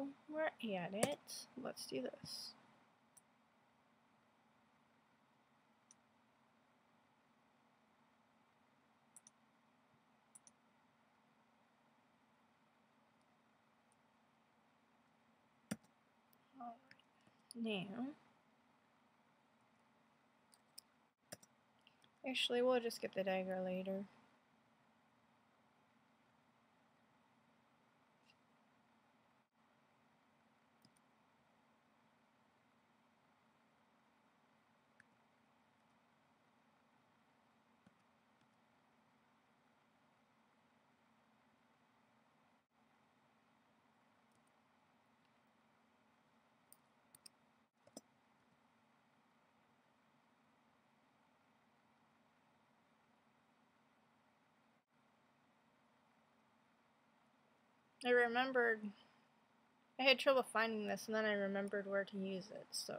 while we're at it, let's do this. Now, actually, we'll just get the dagger later. I remembered I had trouble finding this, and then I remembered where to use it, so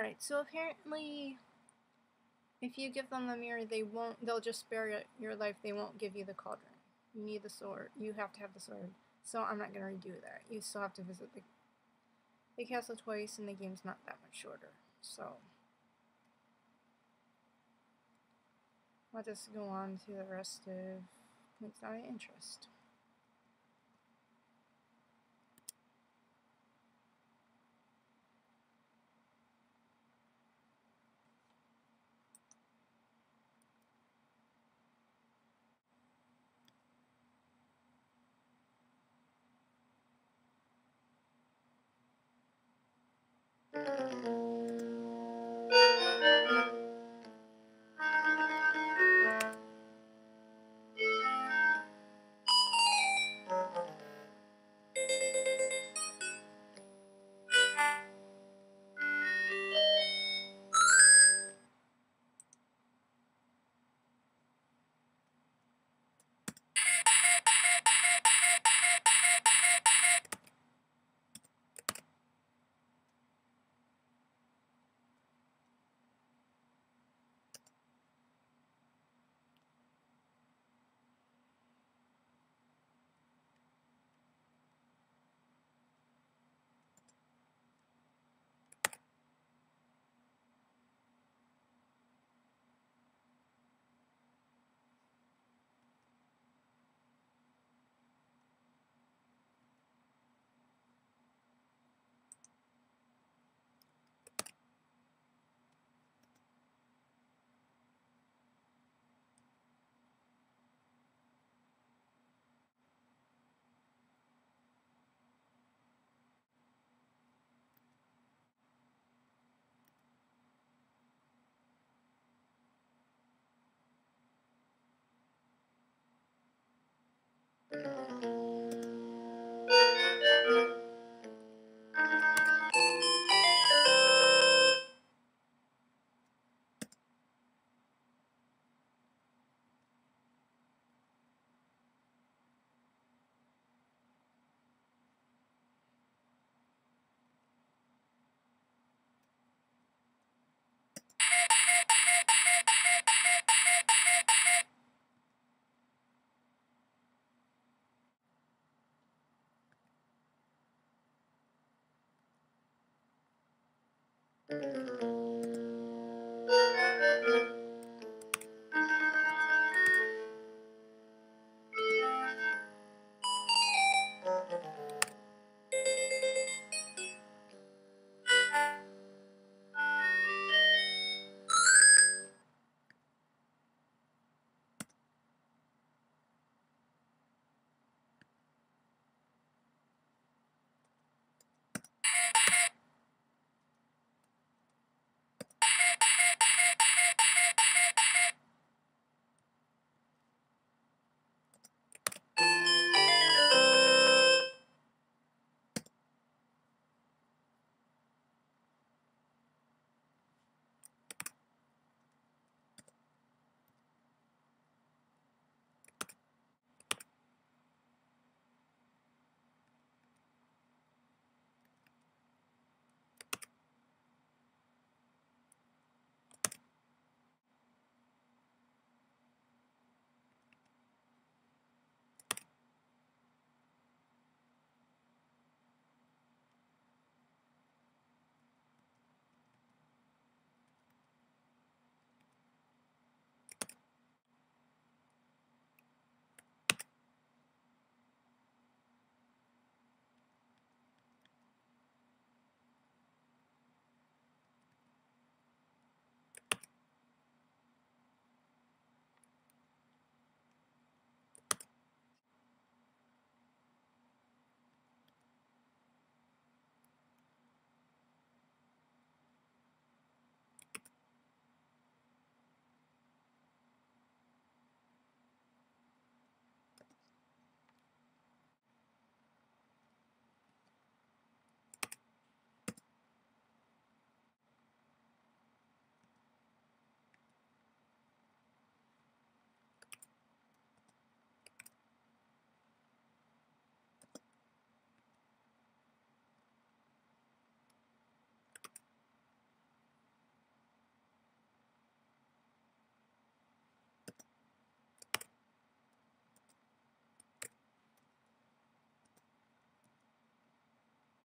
Alright, so apparently if you give them the mirror, they'll just spare your life, they won't give you the cauldron. You need the sword. You have to have the sword. So I'm not going to redo that. You still have to visit the castle twice, and the game's not that much shorter. So I'll just go on to the rest of points of interest.